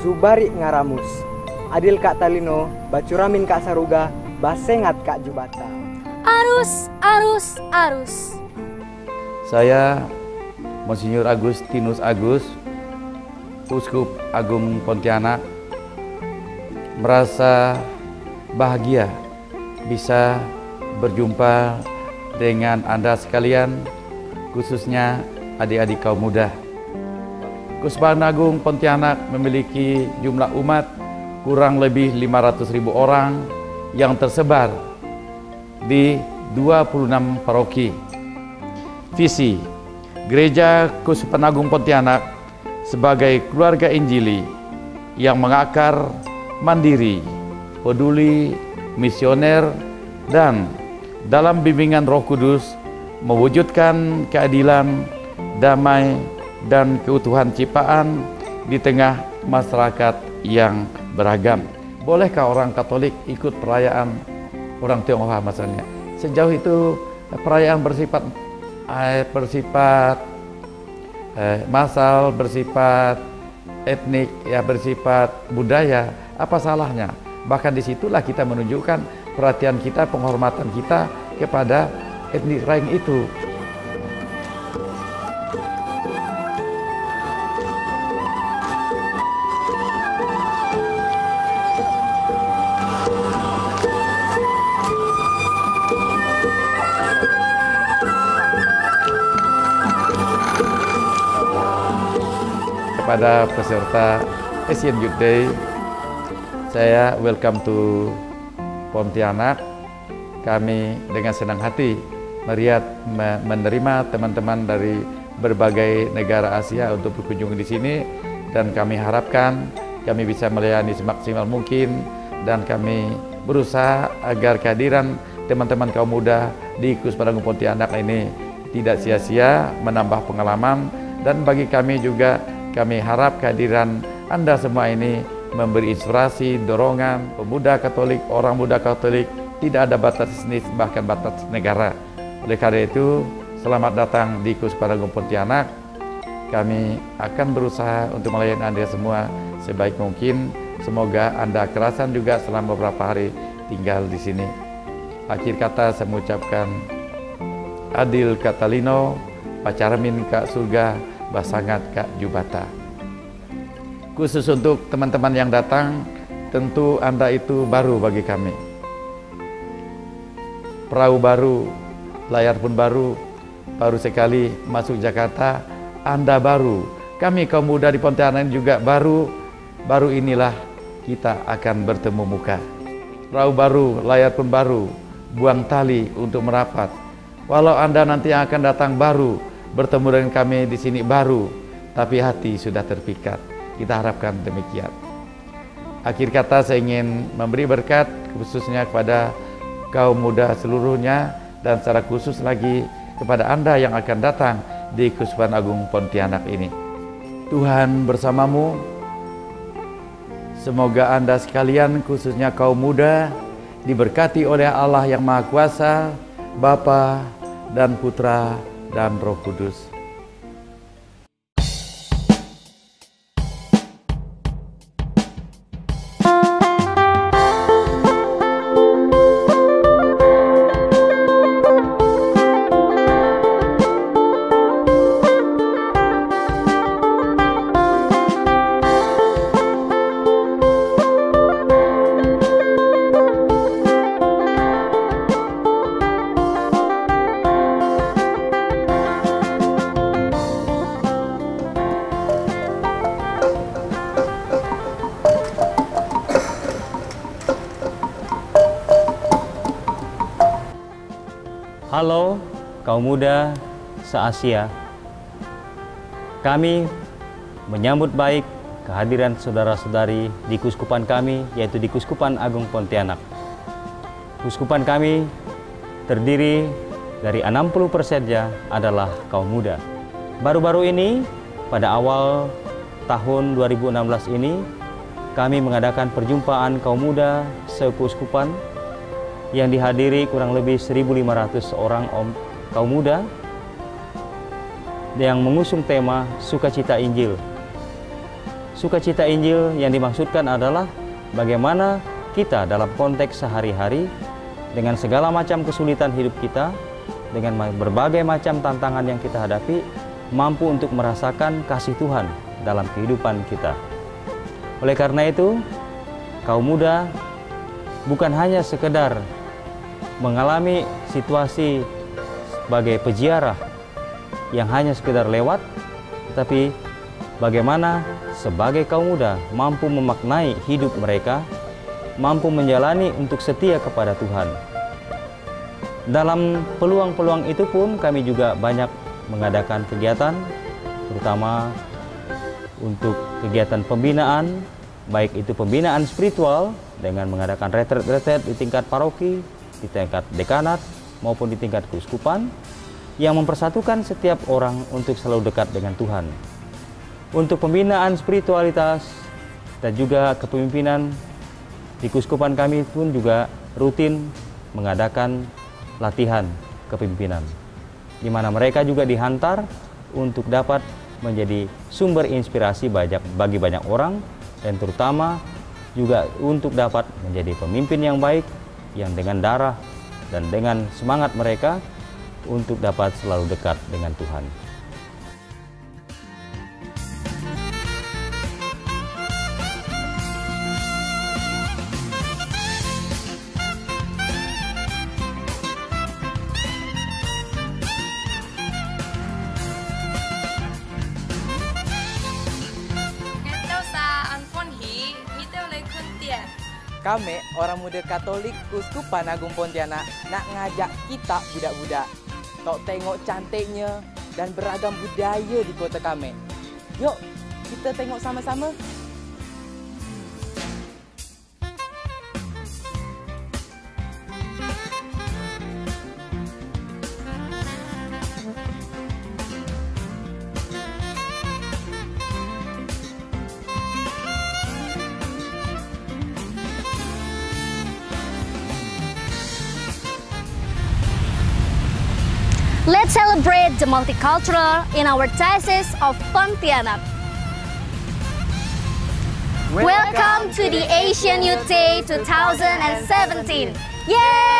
Subari ngaramus, adil kak talino, bacuramin kak saruga, basengat kak jubata. Arus. Saya Monsignor Agustinus Uskup Agung Pontianak, merasa bahagia bisa berjumpa dengan Anda sekalian, khususnya adik-adik kaum muda. Kusbahan Agung Pontianak memiliki jumlah umat kurang lebih 500.000 orang yang tersebar di 26 paroki. Visi Gereja Kusbahan Agung Pontianak sebagai keluarga Injili yang mengakar, mandiri, peduli, misioner, dan dalam bimbingan Roh Kudus mewujudkan keadilan, damai, dan keutuhan ciptaan di tengah masyarakat yang beragam. Bolehkah orang Katolik ikut perayaan orang Tionghoa misalnya? Sejauh itu perayaan bersifat massal, bersifat etnik, ya bersifat budaya. Apa salahnya? Bahkan disitulah kita menunjukkan perhatian kita, penghormatan kita kepada etnik lain itu. Kepada peserta Asian Youth Day, saya welcome to Pontianak. Kami dengan senang hati menerima teman-teman dari berbagai negara Asia untuk berkunjung di sini, dan kami harapkan kami bisa melayani semaksimal mungkin, dan kami berusaha agar kehadiran teman-teman kaum muda di Kusbahan Agung Pontianak ini tidak sia-sia, menambah pengalaman, dan bagi kami juga. Kami harap kehadiran Anda semua ini memberi inspirasi, dorongan. Pemuda Katolik, orang muda Katolik, tidak ada batas etnis, bahkan batas negara. Oleh karena itu, selamat datang di Kusbahan Agung Pontianak. Kami akan berusaha untuk melayani Anda semua sebaik mungkin. Semoga Anda kerasan juga selama beberapa hari tinggal di sini. Akhir kata saya mengucapkan, adil katalino, pacarmin kak surga, basangat kak jubata. Khusus untuk teman-teman yang datang, tentu Anda itu baru bagi kami. Perahu baru, layar pun baru sekali masuk Jakarta, Anda baru. Kami kaum muda di Pontianak juga baru inilah kita akan bertemu muka. Perahu baru, layar pun baru, buang tali untuk merapat. Walau Anda nanti yang akan datang baru, bertemu dengan kami di sini baru, tapi hati sudah terpikat. Kita harapkan demikian. Akhir kata saya ingin memberi berkat khususnya kepada kaum muda seluruhnya, dan secara khusus lagi kepada Anda yang akan datang di Kusbahan Agung Pontianak ini. Tuhan bersamamu. Semoga Anda sekalian khususnya kaum muda diberkati oleh Allah yang Maha Kuasa, Bapa dan Putra dan Roh Kudus. Halo kaum muda se-Asia, kami menyambut baik kehadiran saudara-saudari di kuskupan kami, yaitu di Kuskupan Agung Pontianak. Kuskupan kami terdiri dari 60%-nya adalah kaum muda. Baru-baru ini, pada awal tahun 2016 ini, kami mengadakan perjumpaan kaum muda sekuskupan yang dihadiri kurang lebih 1.500 orang kaum muda yang mengusung tema Sukacita Injil. Sukacita Injil yang dimaksudkan adalah bagaimana kita dalam konteks sehari-hari dengan segala macam kesulitan hidup kita, dengan berbagai macam tantangan yang kita hadapi, mampu untuk merasakan kasih Tuhan dalam kehidupan kita. Oleh karena itu, kaum muda bukan hanya sekedar mengalami situasi sebagai peziarah yang hanya sekedar lewat, tetapi bagaimana sebagai kaum muda mampu memaknai hidup mereka, mampu menjalani untuk setia kepada Tuhan. Dalam peluang-peluang itu pun kami juga banyak mengadakan kegiatan, terutama untuk kegiatan pembinaan, baik itu pembinaan spiritual dengan mengadakan retret-retret di tingkat paroki, di tingkat dekanat, maupun di tingkat keuskupan, yang mempersatukan setiap orang untuk selalu dekat dengan Tuhan. Untuk pembinaan spiritualitas dan juga kepemimpinan di keuskupan kami pun juga rutin mengadakan latihan kepemimpinan, di mana mereka juga dihantar untuk dapat menjadi sumber inspirasi bagi banyak orang, dan terutama juga untuk dapat menjadi pemimpin yang baik, yang dengan darah dan dengan semangat mereka untuk dapat selalu dekat dengan Tuhan. Kami, orang muda Katolik Keuskupan Agung Pontianak, nak ngajak kita budak-budak tok tengok cantiknya dan beragam budaya di kota kami. Yuk, kita tengok sama-sama. Let's celebrate the multicultural in our Archdiocese of Pontianak. Welcome to the Asian Youth Day 2017. Yay!